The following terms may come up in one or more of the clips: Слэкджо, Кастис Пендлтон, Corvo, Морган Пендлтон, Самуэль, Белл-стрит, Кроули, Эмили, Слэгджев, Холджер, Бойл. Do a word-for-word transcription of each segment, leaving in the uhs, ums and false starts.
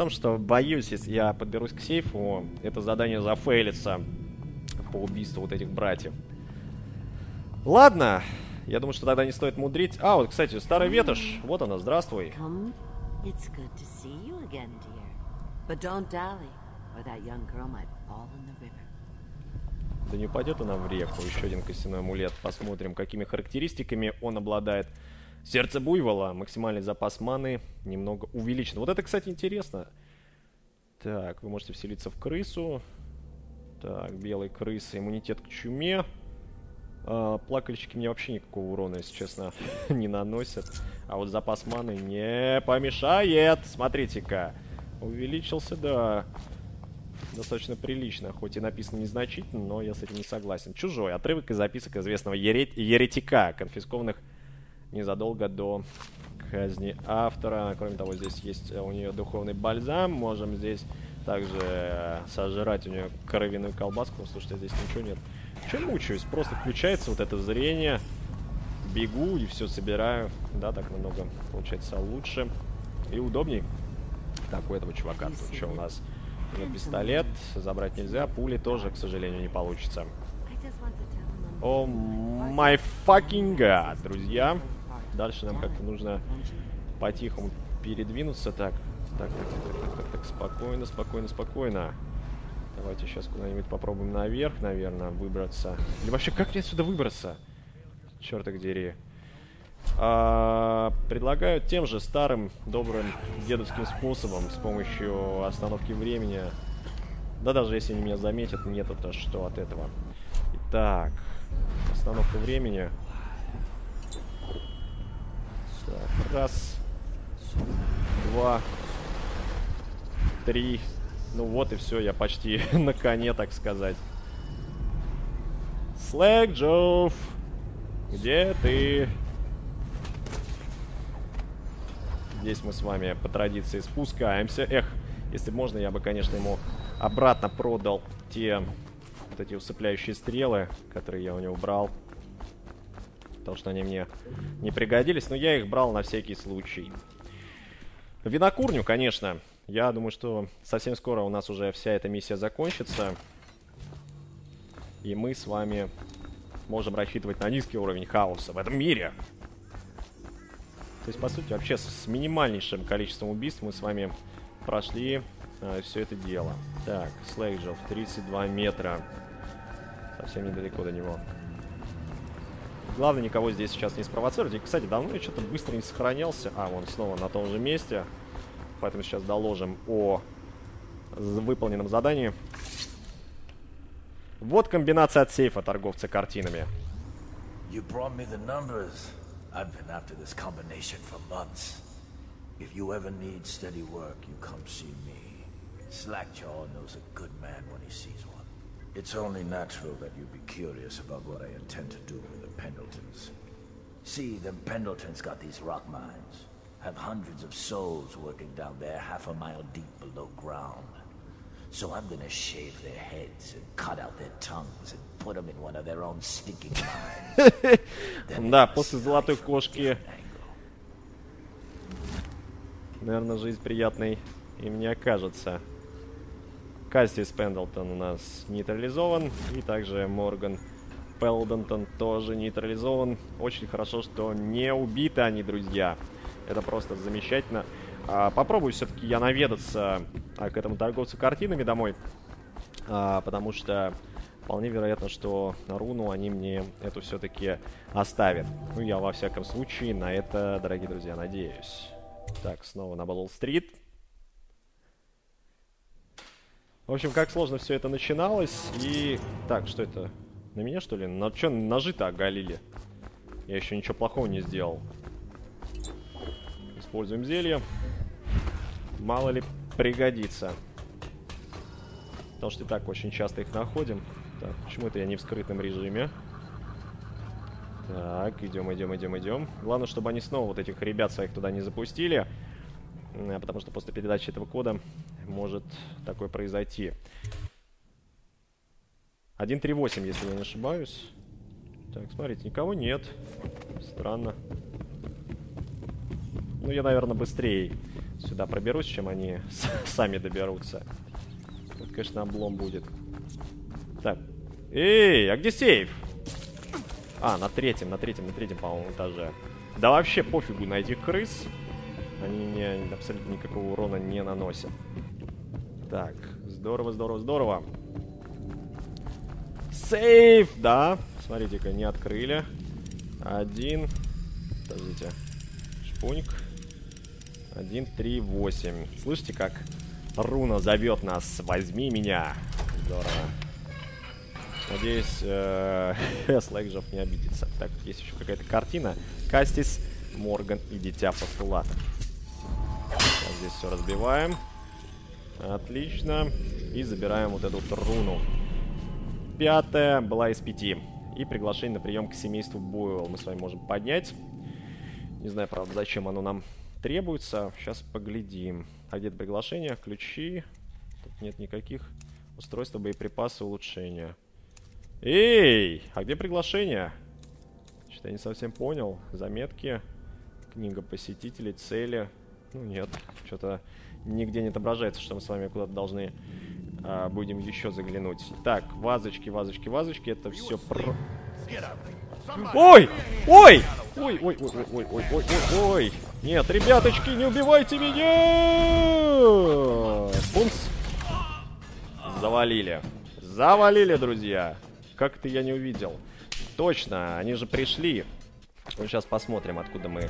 Потому что, боюсь, если я подберусь к сейфу, это задание зафейлится по убийству вот этих братьев. Ладно, я думаю, что тогда не стоит мудрить. А, вот, кстати, старая ветошь. Вот она, здравствуй. Да не упадет она в реку. Еще один костяной амулет. Посмотрим, какими характеристиками он обладает. Сердце буйвола. Максимальный запас маны немного увеличен. Вот это, кстати, интересно. Так, вы можете вселиться в крысу. Так, белой крысы. Иммунитет к чуме. А, плакальщики мне вообще никакого урона, если честно, не наносят. А вот запас маны не помешает. Смотрите-ка. Увеличился, да. Достаточно прилично. Хоть и написано незначительно, но я с этим не согласен. Чужой. Отрывок из записок известного ерет... еретика. Конфискованных незадолго до казни автора. Кроме того, здесь есть у нее духовный бальзам. Можем здесь также сожрать у нее коровиную колбаску. Слушайте, здесь ничего нет. Чем мучаюсь? Просто включается вот это зрение. Бегу и все собираю. Да, так намного получается лучше и удобней. Так, у этого чувака тут что у нас? Пистолет. Забрать нельзя. Пули тоже, к сожалению, не получится. О, май факинг гад, друзья. Дальше нам как-то нужно по-тихому передвинуться. Так, так, так, так, так, так, так, спокойно, спокойно, спокойно. Давайте сейчас куда-нибудь попробуем наверх, наверное, выбраться. Или вообще, как мне отсюда выбраться? Черт их дери. А, предлагаю тем же старым, добрым, дедовским способом, с помощью остановки времени. Да даже если они меня заметят, нет-то что от этого. Итак, остановка времени. Так, раз, два, три. Ну вот и все, я почти на коне, так сказать. Слэгджев, где ты? Здесь мы с вами по традиции спускаемся. Эх, если бы можно, я бы, конечно, ему обратно продал те вот эти усыпляющие стрелы, которые я у него брал. Потому что они мне не пригодились, но я их брал на всякий случай. Винокурню, конечно. Я думаю, что совсем скоро у нас уже вся эта миссия закончится. И мы с вами можем рассчитывать на низкий уровень хаоса в этом мире. То есть, по сути, вообще с минимальнейшим количеством убийств мы с вами прошли э, все это дело. Так, Слэкджо, тридцать два метра. Совсем недалеко до него. Главное, никого здесь сейчас не спровоцировать. И, кстати, давно я что-то быстро не сохранялся. А, вон снова на том же месте. Поэтому сейчас доложим о выполненном задании. Вот комбинация от сейфа торговца картинами. Have hundreds of souls working down there half a mile deep below ground. So I'm gonna shave their heads and cut out their tongues and put them in one of their own stinking mines. Да, после золотой кошки, наверное, жизнь приятной им не окажется. Кастис Пендлтон у нас нейтрализован, и также Морган Пендлтон тоже нейтрализован. Очень хорошо, что не убиты они, друзья. Это просто замечательно. А, попробую все-таки я наведаться а, к этому торговцу картинами домой. А, потому что вполне вероятно, что руну они мне эту все-таки оставят. Ну, я во всяком случае на это, дорогие друзья, надеюсь. Так, снова на Белл-стрит. В общем, как сложно все это начиналось. И... Так, что это? На меня, что ли? На... Че ножи-то оголили? Я еще ничего плохого не сделал. Используем зелье. Мало ли пригодится. Потому что и так очень часто их находим. Так, почему-то я не в скрытом режиме. Так, идем, идем, идем, идем. Главное, чтобы они снова вот этих ребят своих туда не запустили. Потому что после передачи этого кода может такое произойти. один три восемь, если я не ошибаюсь. Так, смотрите, никого нет. Странно. Ну, я, наверное, быстрее сюда проберусь, чем они сами доберутся. Это, конечно, облом будет. Так. Эй, а где сейф? А, на третьем, на третьем, на третьем, по-моему, этаже. Да вообще пофигу на этих крыс. Они мне абсолютно никакого урона не наносят. Так, здорово, здорово, здорово. Сейф, да. Смотрите-ка, не открыли. Один. Подождите. Шпуньк. Один, три, восемь. Слышите, как руна зовет нас? Возьми меня. Здорово. Надеюсь, э -э, Слэгджев не обидится. Так, есть еще какая-то картина. Кастис, Морган и Дитя Постулата. Так, здесь все разбиваем. Отлично. И забираем вот эту вот руну. Пятая была из пяти. И приглашение на прием к семейству Бойл мы с вами можем поднять. Не знаю, правда, зачем оно нам требуется. Сейчас поглядим. А где-то приглашение, ключи. Тут нет никаких. Устройство, боеприпасы, улучшения. Эй! А где приглашение? Что-то я не совсем понял. Заметки. Книга посетителей, цели. Ну нет, что-то нигде не отображается, что мы с вами куда-то должны а, будем еще заглянуть. Так, вазочки, вазочки, вазочки. Это все про... Ой! Ой! Ой, ой, ой, ой, ой, ой, ой, ой! Нет, ребяточки, не убивайте меня! Бумс! Завалили. Завалили, друзья. Как-то я не увидел. Точно, они же пришли. Ну, сейчас посмотрим, откуда мы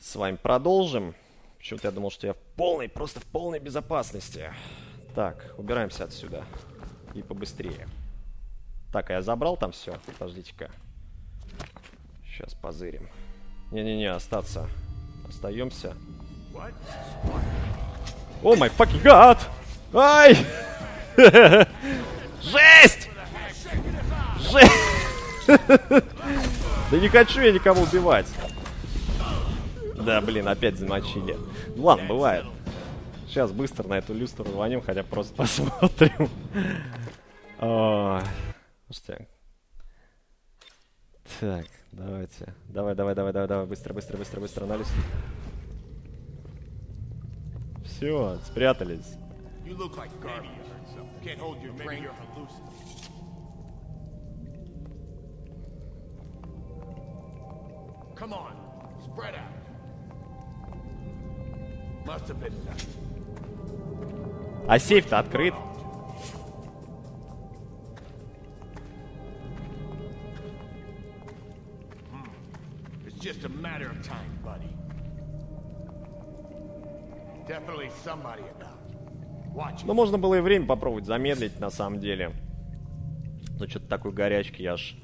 с вами продолжим. Почему-то я думал, что я в полной, просто в полной безопасности. Так, убираемся отсюда. И побыстрее. Так, а я забрал там все? Подождите-ка. Сейчас позырим. Не-не-не, остаться. Остаемся. О май fucking god! Ай! Жесть! Жесть! Да не хочу я никого убивать. Да, блин, опять замочили. Ну ладно, бывает. Сейчас быстро на эту люстру рванем, хотя просто посмотрим. Слушайте. Так, давайте. Давай, давай, давай, давай, давай. Быстро, быстро, быстро, быстро на люстру. Все, спрятались. А сейф-то открыт. Ну, можно было и время попробовать замедлить, на самом деле. Но что-то такой горячки, я аж,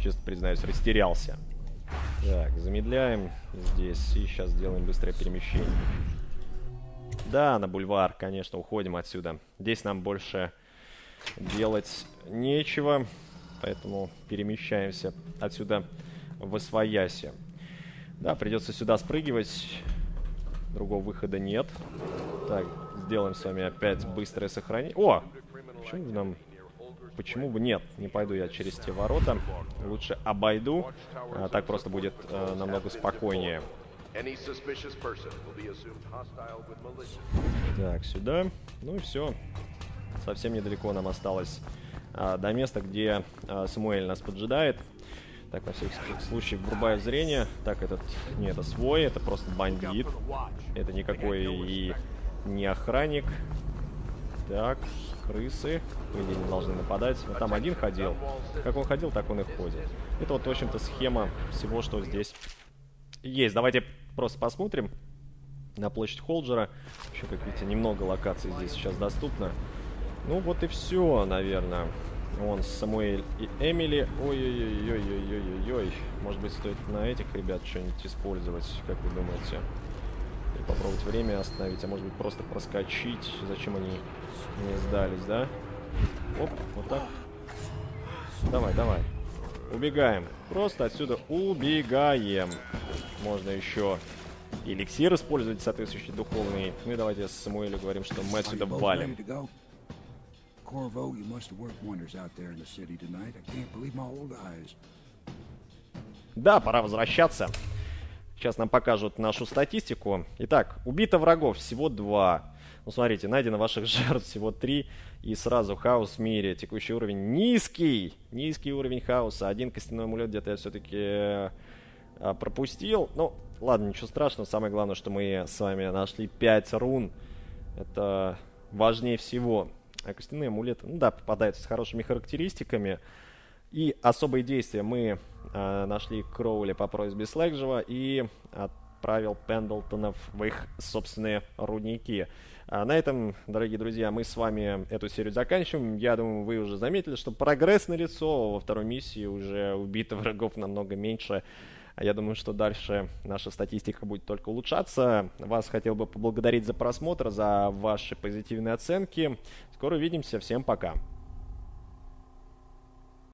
честно признаюсь, растерялся. Так, замедляем здесь. И сейчас сделаем быстрое перемещение. Да, на бульвар, конечно, уходим отсюда. Здесь нам больше делать нечего. Поэтому перемещаемся отсюда восвояси. Да, придется сюда спрыгивать. Другого выхода нет. Так, сделаем с вами опять быстрое сохранение. О! Почему бы нам... Почему бы нет? Не пойду я через те ворота. Лучше обойду. А, так просто будет а, намного спокойнее. Так, сюда. Ну и все. Совсем недалеко нам осталось а, до места, где а, Самуэль нас поджидает. Так, на всякий случай, врубаю зрение. Так, этот... Не, это свой, это просто бандит. Это никакой и не охранник. Так, крысы. Люди не должны нападать. Вот там один ходил. Как он ходил, так он и ходит. Это вот, в общем-то, схема всего, что здесь есть. Давайте просто посмотрим на площадь Холджера. Еще, как видите, немного локаций здесь сейчас доступно. Ну, вот и все, наверное. Вон Самуэль и Эмили. Ой-ой-ой-ой-ой-ой-ой. Может быть, стоит на этих ребят что-нибудь использовать, как вы думаете? Или попробовать время остановить, а может быть, просто проскочить. Зачем они не сдались, да? Оп, вот так. Давай, давай. Убегаем. Просто отсюда убегаем. Можно еще эликсир использовать, соответствующий духовный. Ну и давайте с Самуэлем говорим, что мы отсюда валим. Corvo, you must have worked wonders out there in the city tonight. I can't believe my old eyes. Да, пора возвращаться. Сейчас нам покажут нашу статистику. Итак, убито врагов всего два. Ну, смотрите, найдено ваших жертв всего три. И сразу хаос в мире. Текущий уровень низкий. Низкий уровень хаоса. Один костяной амулет где-то я все-таки пропустил. Ну, ладно, ничего страшного. Самое главное, что мы с вами нашли пять рун. Это важнее всего. А костяные амулеты, ну да, попадаются с хорошими характеристиками. И особые действия мы э, нашли Кроули по просьбе Слэгджева и отправил Пендлтонов в их собственные рудники. А на этом, дорогие друзья, мы с вами эту серию заканчиваем. Я думаю, вы уже заметили, что прогресс налицо. Во второй миссии уже убито врагов намного меньше. Я думаю, что дальше наша статистика будет только улучшаться. Вас хотел бы поблагодарить за просмотр, за ваши позитивные оценки. Скоро увидимся. Всем пока.